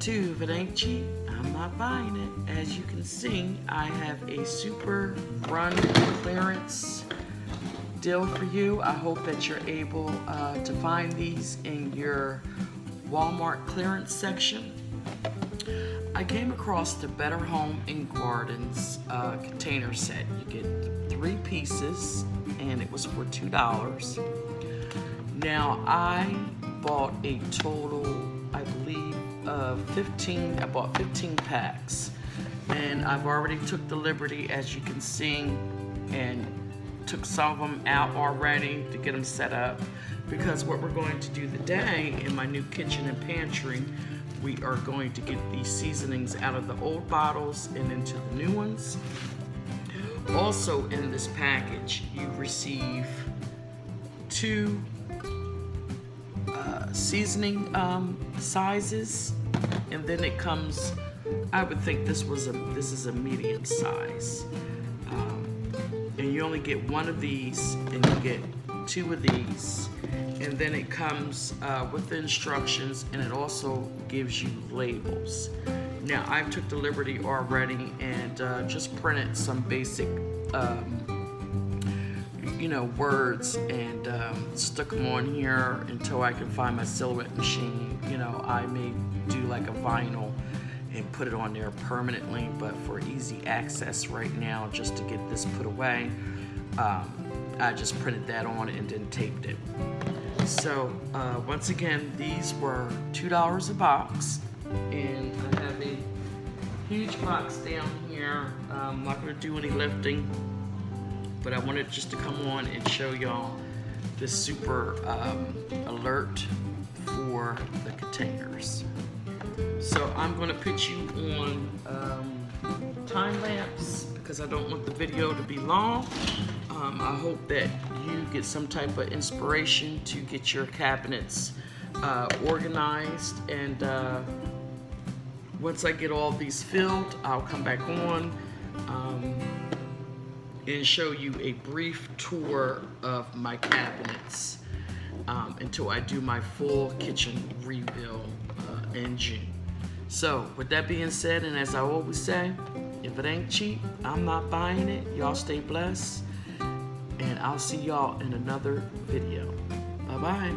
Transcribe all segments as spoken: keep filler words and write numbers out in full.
To If It Ain't Cheap, I'm Not Buying It. As you can see, I have a super run clearance deal for you. I hope that you're able uh, to find these in your Walmart clearance section. I came across the Better Home and Gardens uh, container set. You get three pieces and it was for two dollars. Now I bought a total, I believe, Uh, fifteen. I bought fifteen packs, and I've already took the liberty, as you can see, and took some of them out already to get them set up, because what we're going to do today in my new kitchen and pantry, we are going to get these seasonings out of the old bottles and into the new ones. Also in this package, you receive two Uh, seasoning um, sizes, and then it comes. I would think this was a this is a medium size, um, and you only get one of these, and you get two of these, and then it comes uh, with the instructions, and it also gives you labels. Now I've took the liberty already and uh, just printed some basic Um, you know, words, and um, stuck them on here until I can find my silhouette machine. You know, I may do like a vinyl and put it on there permanently, but for easy access right now, just to get this put away, um, I just printed that on and then taped it. So uh, once again, these were two dollars a box, and I have a huge box down here. I'm not gonna do any lifting, but I wanted just to come on and show y'all this super um, alert for the containers. So I'm gonna put you on um, time lapse, because I don't want the video to be long. Um, I hope that you get some type of inspiration to get your cabinets uh, organized. And uh, once I get all these filled, I'll come back on Um, and show you a brief tour of my cabinets um, until I do my full kitchen reveal uh, in June. So with that being said, and as I always say, if it ain't cheap, I'm not buying it. Y'all stay blessed, and I'll see y'all in another video. Bye-bye.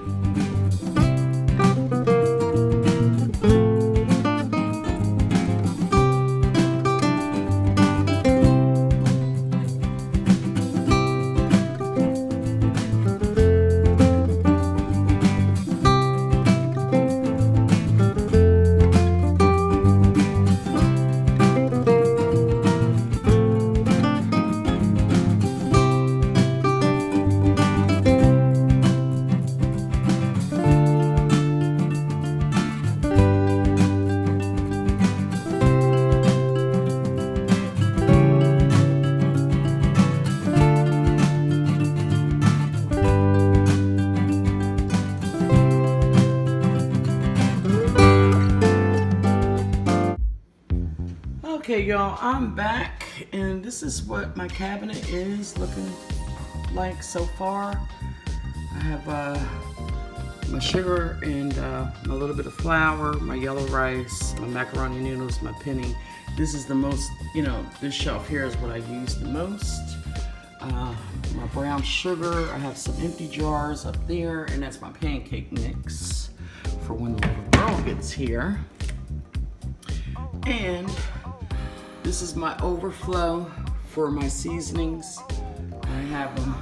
Okay, y'all, I'm back, and this is what my cabinet is looking like so far. I have uh, my sugar and uh, a little bit of flour, my yellow rice, my macaroni noodles, my penny. This is the most, you know, this shelf here is what I use the most. Uh, my brown sugar, I have some empty jars up there, and that's my pancake mix for when the little girl gets here. And this is my overflow for my seasonings. I have them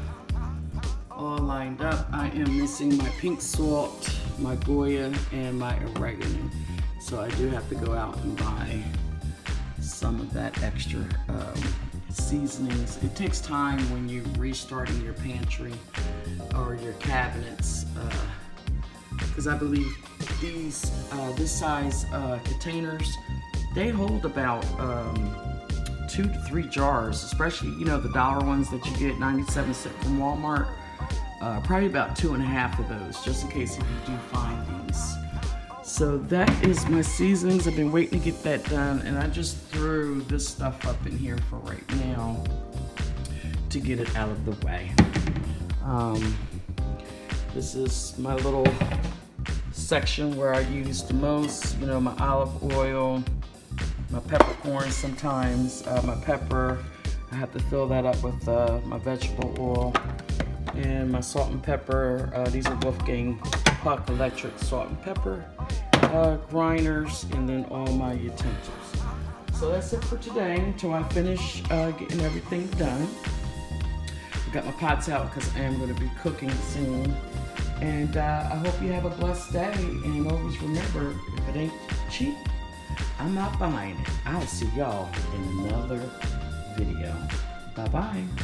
all lined up. I am missing my pink salt, my Goya, and my oregano. So I do have to go out and buy some of that extra um, seasonings. It takes time when you're restarting your pantry or your cabinets, because uh, I believe these, uh, this size uh, containers, they hold about um, two to three jars, especially, you know, the dollar ones that you get ninety-seven cent from Walmart. Uh, probably about two and a half of those, just in case if you do find these. So that is my seasonings. I've been waiting to get that done, and I just threw this stuff up in here for right now to get it out of the way. Um, this is my little section where I use the most, you know, my olive oil, my peppercorn sometimes, uh, my pepper. I have to fill that up with uh, my vegetable oil and my salt and pepper. Uh, these are Wolfgang Puck electric salt and pepper uh, grinders, and then all my utensils. So that's it for today until I finish uh, getting everything done. I got my pots out because I am going to be cooking soon. And uh, I hope you have a blessed day, and always remember, if it ain't cheap, I'm not buying it. I'll see y'all in another video. Bye-bye.